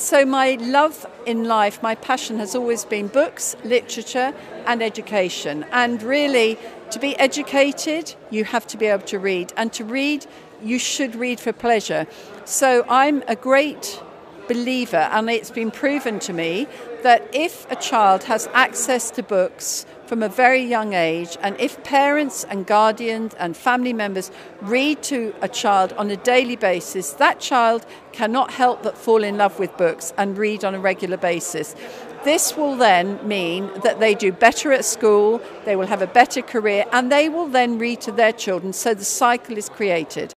So my love in life, my passion has always been books, literature and education. And really, to be educated, you have to be able to read. And to read, you should read for pleasure. So I'm a great believer, and it's been proven to me, that if a child has access to books from a very young age, and if parents and guardians and family members read to a child on a daily basis, that child cannot help but fall in love with books and read on a regular basis. This will then mean that they do better at school, they will have a better career, and they will then read to their children, so the cycle is created.